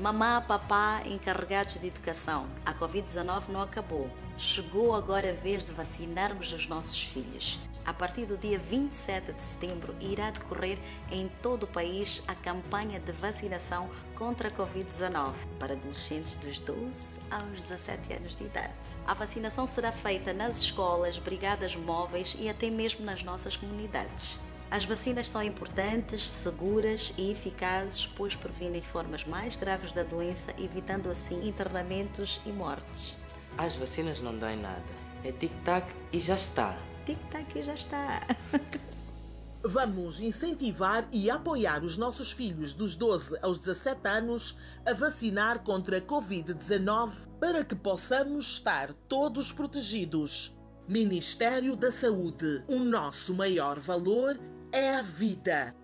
Mamá, papá, encarregados de educação, a Covid-19 não acabou. Chegou agora a vez de vacinarmos os nossos filhos. A partir do dia 27 de setembro, irá decorrer em todo o país a campanha de vacinação contra a Covid-19 para adolescentes dos 12 aos 17 anos de idade. A vacinação será feita nas escolas, brigadas móveis e até mesmo nas nossas comunidades. As vacinas são importantes, seguras e eficazes, pois previnem formas mais graves da doença, evitando assim internamentos e mortes. As vacinas não dão em nada. É tic-tac e já está. Tic-tac e já está. Vamos incentivar e apoiar os nossos filhos dos 12 aos 17 anos a vacinar contra a Covid-19 para que possamos estar todos protegidos. Ministério da Saúde. O nosso maior valor é a vida.